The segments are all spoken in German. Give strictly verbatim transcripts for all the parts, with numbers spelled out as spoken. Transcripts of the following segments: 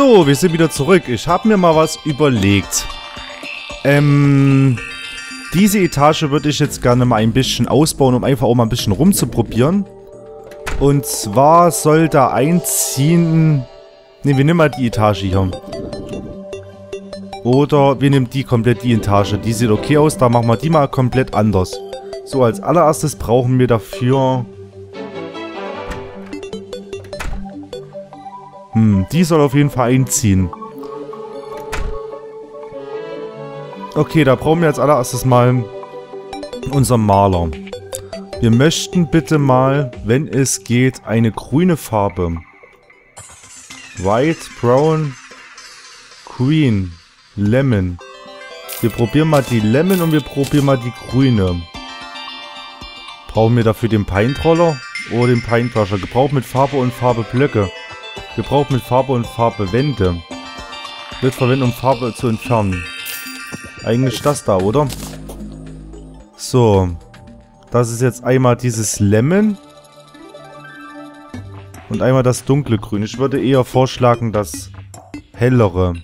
So, wir sind wieder zurück. Ich habe mir mal was überlegt. Ähm, diese Etage würde ich jetzt gerne mal ein bisschen ausbauen, um einfach auch mal ein bisschen rumzuprobieren. Und zwar soll da einziehen... Ne, wir nehmen mal die Etage hier. Oder wir nehmen die komplett, die Etage. Die sieht okay aus, da machen wir die mal komplett anders. So, als allererstes brauchen wir dafür... Hm, die soll auf jeden Fall einziehen. Okay, da brauchen wir als allererstes mal unseren Maler. Wir möchten bitte mal, wenn es geht, eine grüne Farbe. White, Brown, Green, Lemon. Wir probieren mal die Lemon und wir probieren mal die grüne. Brauchen wir dafür den Paintroller oder den Paintbrusher? Gebraucht mit Farbe und Farbe Blöcke. Gebraucht mit Farbe und Farbe Wände. Wird verwendet, um Farbe zu entfernen. Eigentlich das da, oder? So. Das ist jetzt einmal dieses Lemon. Und einmal das dunkle Grün. Ich würde eher vorschlagen, das hellere.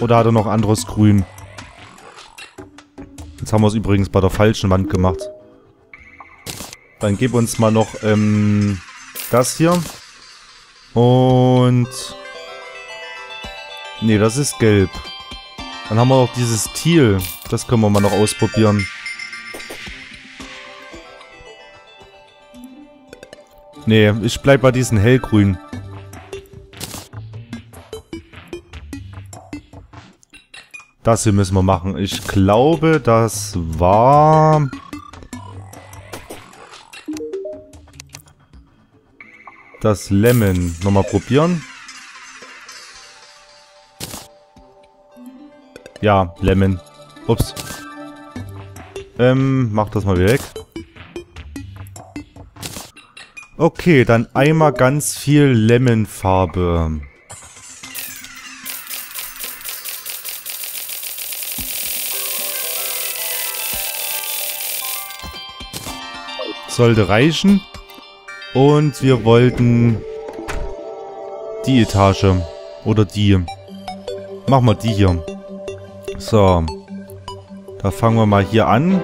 Oder hat er noch anderes Grün? Jetzt haben wir es übrigens bei der falschen Wand gemacht. Dann gib uns mal noch ähm, das hier. Und... Ne, das ist gelb. Dann haben wir noch dieses Teal. Das können wir mal noch ausprobieren. Ne, ich bleib bei diesen hellgrün. Das hier müssen wir machen. Ich glaube, das war... das Lemon. Nochmal probieren. Ja, Lemon. Ups. Ähm, mach das mal wieder weg. Okay, dann einmal ganz viel Lemonfarbe. Sollte reichen. Und wir wollten die Etage. Oder die. Machen wir die hier. So. Da fangen wir mal hier an.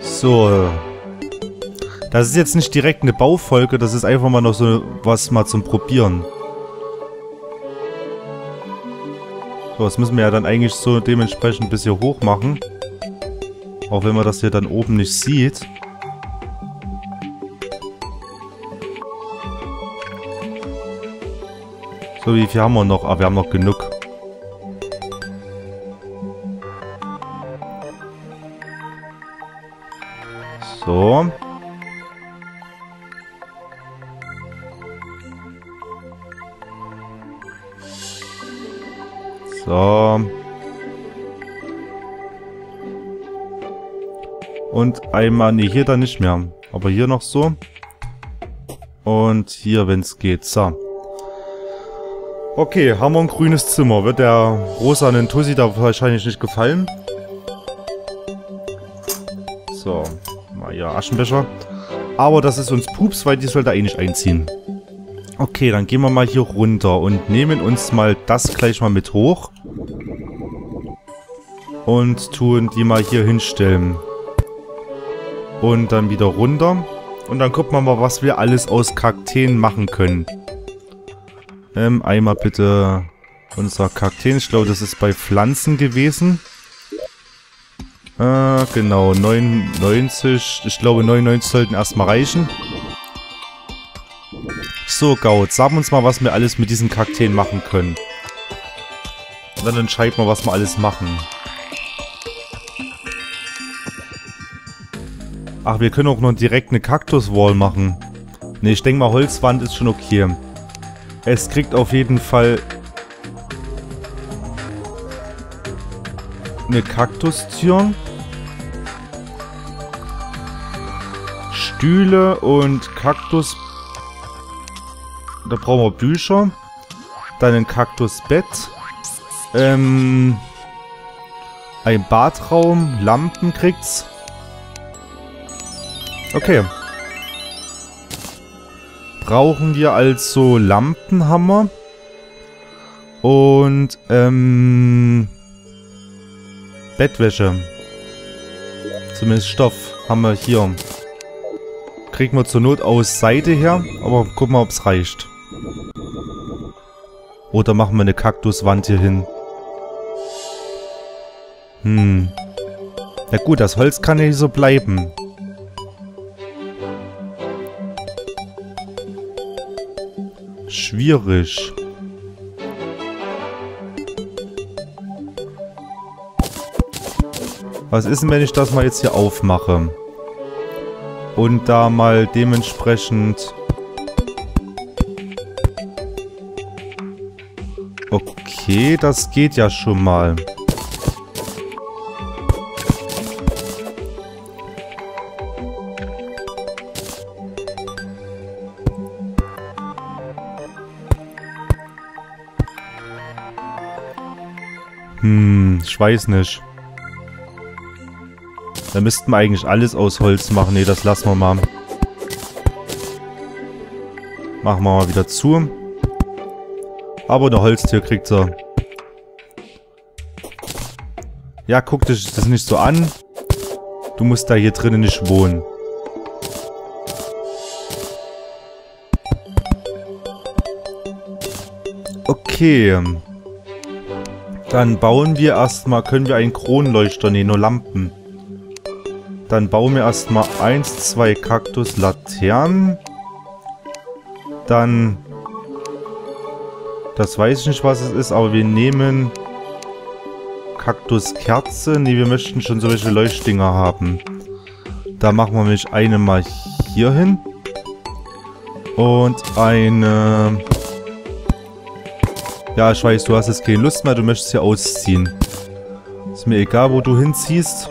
So. Das ist jetzt nicht direkt eine Baufolge. Das ist einfach mal noch so was mal zum Probieren. So, das müssen wir ja dann eigentlich so dementsprechend bis hier hoch machen. Auch wenn man das hier dann oben nicht sieht. So, wie viel haben wir noch? Ah, wir haben noch genug. So. So. Und einmal, ne, hier dann nicht mehr. Aber hier noch so. Und hier, wenn es geht. So. Okay, haben wir ein grünes Zimmer. Wird der rosa einen Tussi da wahrscheinlich nicht gefallen. So. Mal hier Aschenbecher. Aber das ist uns Pups, weil die soll da eh nicht einziehen. Okay, dann gehen wir mal hier runter und nehmen uns mal das gleich mal mit hoch. Und tun die mal hier hinstellen. Und dann wieder runter. Und dann gucken wir mal, was wir alles aus Kakteen machen können. Ähm, einmal bitte unser Kakteen. Ich glaube, das ist bei Pflanzen gewesen. Äh, genau. neunundneunzig. Ich glaube, neunundneunzig sollten erstmal reichen. So, Gaut. Sag uns mal, was wir alles mit diesen Kakteen machen können. Und dann entscheiden wir, was wir alles machen. Ach, wir können auch noch direkt eine Kaktuswall machen. Ne, ich denke mal, Holzwand ist schon okay. Es kriegt auf jeden Fall eine Kaktustür. Stühle und Kaktus. Da brauchen wir Bücher. Dann ein Kaktusbett. Ähm, ein Badraum. Lampen kriegt's. Okay. Brauchen wir also Lampenhammer. Und, ähm... Bettwäsche. Zumindest Stoff haben wir hier. Kriegen wir zur Not aus Seite her. Aber gucken wir, ob es reicht. Oder machen wir eine Kaktuswand hier hin. Hm. Na gut, das Holz kann ja nicht so bleiben. Schwierig. Was ist denn, wenn ich das mal jetzt hier aufmache? Und da mal dementsprechend... Okay, das geht ja schon mal. Hm, ich weiß nicht. Da müssten wir eigentlich alles aus Holz machen. Ne, das lassen wir mal. Machen wir mal wieder zu. Aber eine Holztür kriegt sie. Ja, guck dich das nicht so an. Du musst da hier drinnen nicht wohnen. Okay. Dann bauen wir erstmal, können wir einen Kronleuchter, ne, nur Lampen. Dann bauen wir erstmal eins, zwei Kaktuslaternen. Dann... Das weiß ich nicht, was es ist, aber wir nehmen Kaktuskerze. Ne, wir möchten schon solche Leuchtdinger haben. Da machen wir nämlich eine mal hier hin. Und eine... Ja, ich weiß, du hast jetzt keine Lust mehr, du möchtest hier ausziehen. Ist mir egal, wo du hinziehst.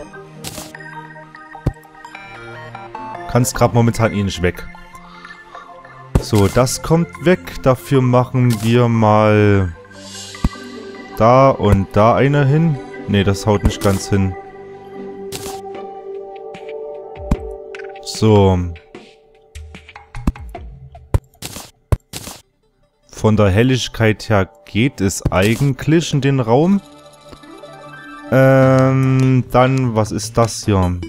Kannst gerade momentan eh nicht weg. So, das kommt weg. Dafür machen wir mal da und da eine hin. Ne, das haut nicht ganz hin. So. Von der Helligkeit her geht es eigentlich in den Raum. Ähm, dann, was ist das hier?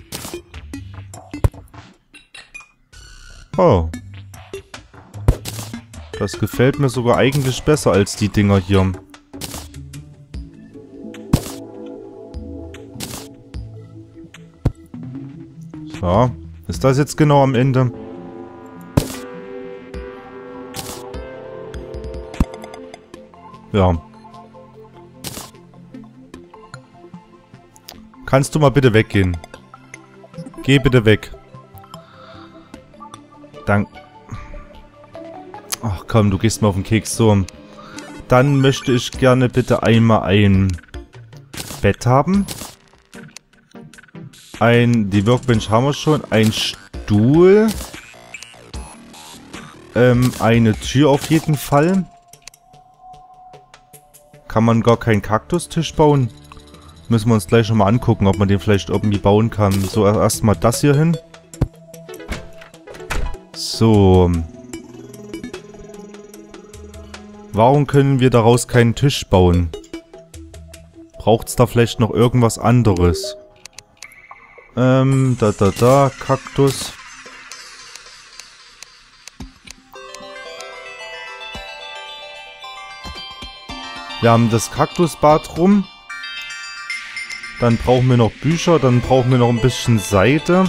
Oh. Das gefällt mir sogar eigentlich besser als die Dinger hier. So. Ist das jetzt genau am Ende? Ja. Kannst du mal bitte weggehen? Geh bitte weg. Danke. Ach komm, du gehst mir auf den Keks. So. Dann möchte ich gerne bitte einmal ein Bett haben. Ein... Die Workbench haben wir schon. Ein Stuhl. Ähm, eine Tür auf jeden Fall. Kann man gar keinen Kaktustisch bauen? Müssen wir uns gleich schon mal angucken, ob man den vielleicht irgendwie bauen kann. So, erstmal das hier hin. So. Warum können wir daraus keinen Tisch bauen? Braucht es da vielleicht noch irgendwas anderes? Ähm, da, da, da, Kaktus. Wir haben das Kaktusbad rum. Dann brauchen wir noch Bücher. Dann brauchen wir noch ein bisschen Seite.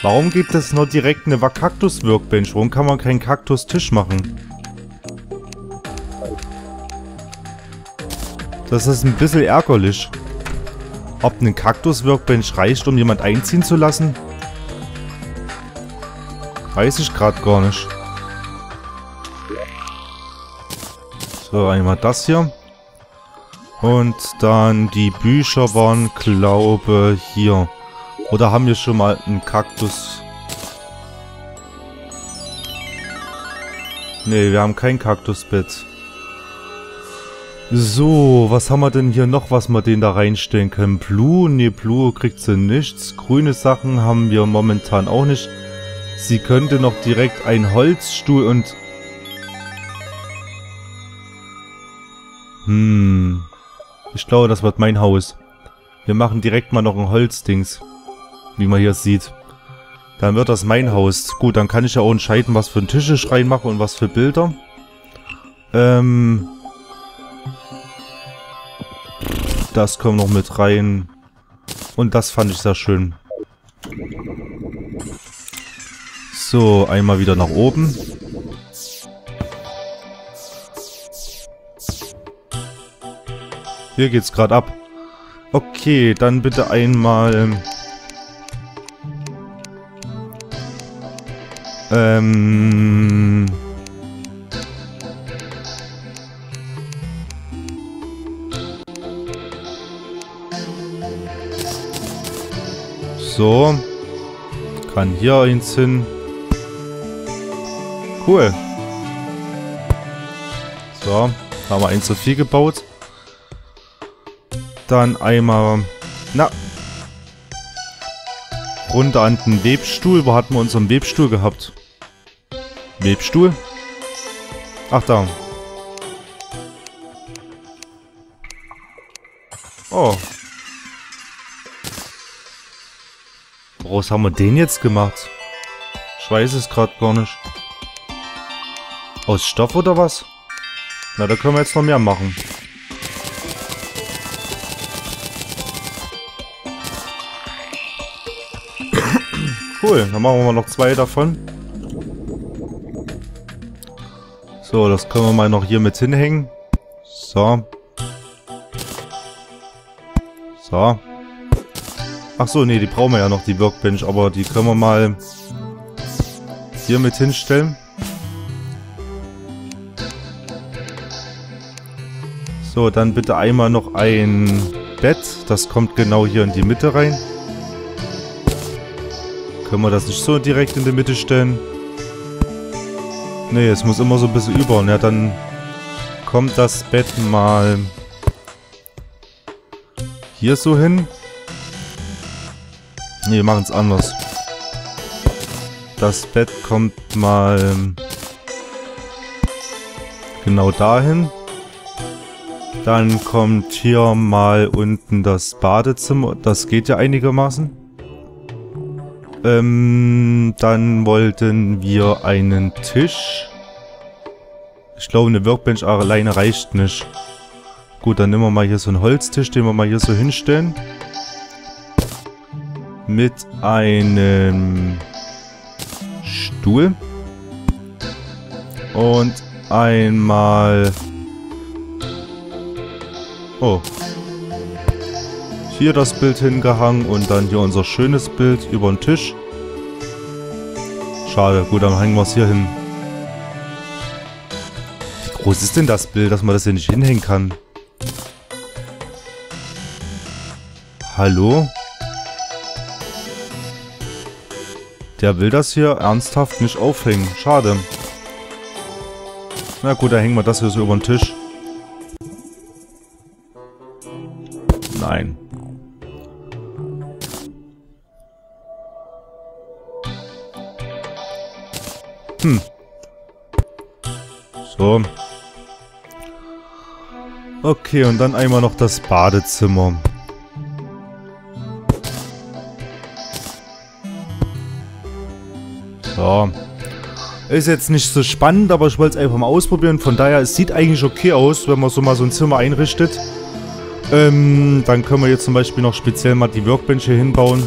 Warum gibt es noch direkt eine Kaktus-Workbench? Warum kann man keinen Kaktustisch machen? Das ist ein bisschen ärgerlich. Ob eine Kaktus-Workbench reicht, um jemand einziehen zu lassen? Weiß ich gerade gar nicht. So, einmal das hier. Und dann die Bücher waren, glaube ich, hier. Oder haben wir schon mal einen Kaktus? Ne, wir haben kein Kaktusbett. So, was haben wir denn hier noch, was wir denen da reinstellen können? Blue? Ne, Blue kriegt sie nichts. Grüne Sachen haben wir momentan auch nicht. Sie könnte noch direkt einen Holzstuhl und... Hm. Ich glaube, das wird mein Haus. Wir machen direkt mal noch ein Holzdings. Wie man hier sieht. Dann wird das mein Haus. Gut, dann kann ich ja auch entscheiden, was für einen Tisch ich reinmache und was für Bilder. Ähm... Das kommt noch mit rein. Und das fand ich sehr schön. So, einmal wieder nach oben. Hier geht's gerade ab. Okay, dann bitte einmal... Ähm... So, kann hier eins hin. Cool. So, da haben wir eins zu viel gebaut. Dann einmal, na, runter an den Webstuhl. Wo hatten wir unseren Webstuhl gehabt? Webstuhl? Ach, da. Oh. Woraus haben wir den jetzt gemacht? Ich weiß es gerade gar nicht. Aus Stoff oder was? Na, da können wir jetzt noch mehr machen. Cool, dann machen wir noch zwei davon. So, das können wir mal noch hier mit hinhängen. So. So. Ach so, nee, die brauchen wir ja noch, die Workbench, aber die können wir mal hier mit hinstellen. So, dann bitte einmal noch ein Bett. Das kommt genau hier in die Mitte rein. Können wir das nicht so direkt in die Mitte stellen? Nee, es muss immer so ein bisschen über. Ja, dann kommt das Bett mal hier so hin. Ne, wir machen es anders. Das Bett kommt mal genau dahin. Dann kommt hier mal unten das Badezimmer. Das geht ja einigermaßen. Ähm, dann wollten wir einen Tisch. Ich glaube, eine Workbench alleine reicht nicht. Gut, dann nehmen wir mal hier so einen Holztisch, den wir mal hier so hinstellen. Mit einem Stuhl und einmal oh hier das Bild hingehangen und dann hier unser schönes Bild über den Tisch. Schade, gut, dann hängen wir es hier hin. Wie groß ist denn das Bild, dass man das hier nicht hinhängen kann? Hallo? Der will das hier ernsthaft nicht aufhängen. Schade. Na gut, dann hängen wir das hier so über den Tisch. Nein. Hm. So. Okay, und dann einmal noch das Badezimmer. Ja. Ist jetzt nicht so spannend, aber ich wollte es einfach mal ausprobieren. Von daher, es sieht eigentlich okay aus, wenn man so mal so ein Zimmer einrichtet. Ähm, dann können wir jetzt zum Beispiel noch speziell mal die Workbench hier hinbauen.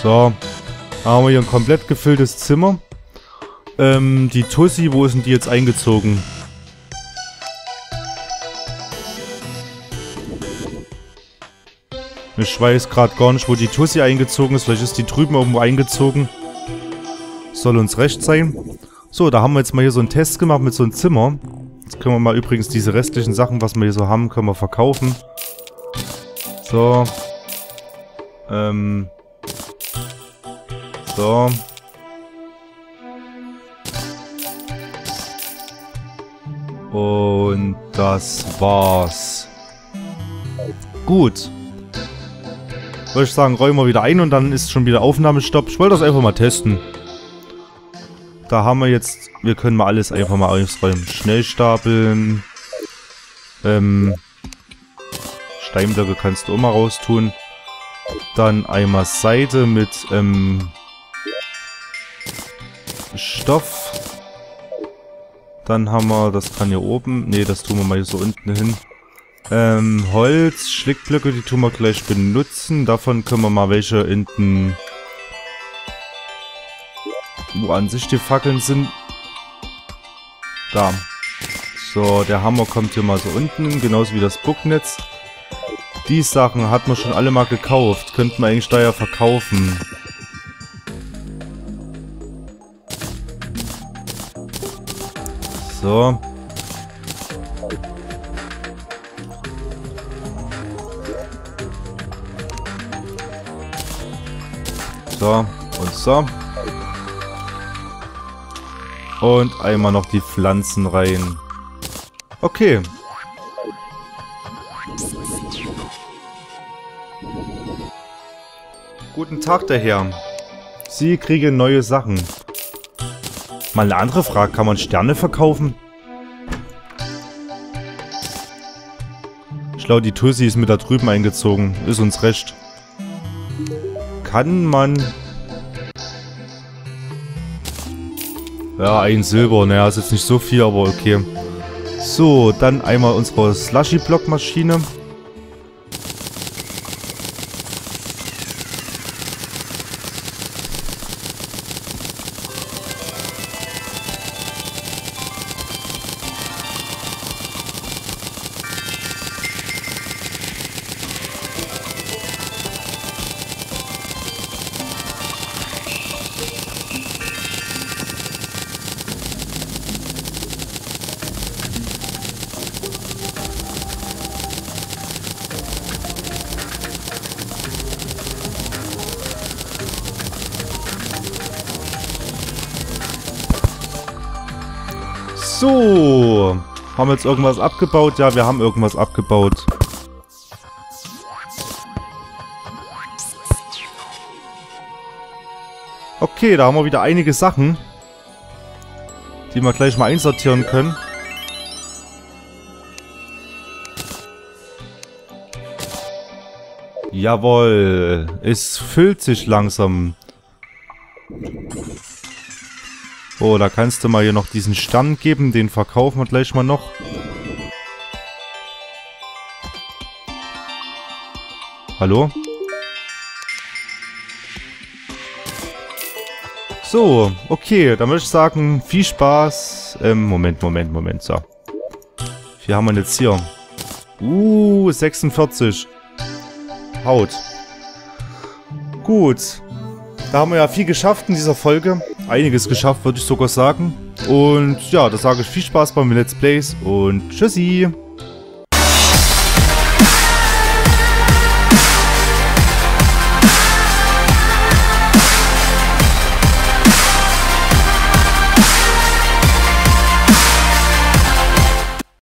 So. Dann haben wir hier ein komplett gefülltes Zimmer. Ähm, die Tussi, wo ist denn die jetzt eingezogen? Ich weiß gerade gar nicht, wo die Tussi eingezogen ist. Vielleicht ist die drüben irgendwo eingezogen. Soll uns recht sein. So, da haben wir jetzt mal hier so einen Test gemacht mit so einem Zimmer. Jetzt können wir mal übrigens diese restlichen Sachen, was wir hier so haben, können wir verkaufen. So. Ähm. So. Und das war's. Gut. Würde ich sagen, räumen wir wieder ein und dann ist schon wieder Aufnahmestopp. Ich wollte das einfach mal testen. Da haben wir jetzt... Wir können mal alles einfach mal ausräumen. Schnellstapeln. Ähm... Steinblöcke kannst du immer raustun. Dann einmal Seite mit ähm, Stoff. Dann haben wir, das kann hier oben. Ne, das tun wir mal hier so unten hin. Ähm, Holz, Schlickblöcke, die tun wir gleich benutzen. Davon können wir mal welche hinten, wo an sich die Fackeln sind. Da. So, der Hammer kommt hier mal so unten. Genauso wie das Bucknetz. Die Sachen hat man schon alle mal gekauft. Könnten wir eigentlich da ja verkaufen. So. So und so. Und einmal noch die Pflanzen rein. Okay. Guten Tag, der Herr. Sie kriegen neue Sachen. Mal eine andere Frage. Kann man Sterne verkaufen? Ich glaube, die Tussi ist mit da drüben eingezogen. Ist uns recht. Kann man... Ja, ein Silber. Naja, ist jetzt nicht so viel, aber okay. So, dann einmal unsere Slushy-Block-Maschine. So, haben wir jetzt irgendwas abgebaut? Ja, wir haben irgendwas abgebaut. Okay, da haben wir wieder einige Sachen, die wir gleich mal einsortieren können. Jawohl, es füllt sich langsam. Oh, da kannst du mal hier noch diesen Stern geben. Den verkaufen wir gleich mal noch. Hallo? So, okay. Dann würde ich sagen, viel Spaß. Ähm, Moment, Moment, Moment. So. Wie haben wir denn jetzt hier? Uh, sechsundvierzig. Haut. Gut. Da haben wir ja viel geschafft in dieser Folge. Einiges geschafft, würde ich sogar sagen. Und ja, da sage ich viel Spaß beim Let's Plays und tschüssi!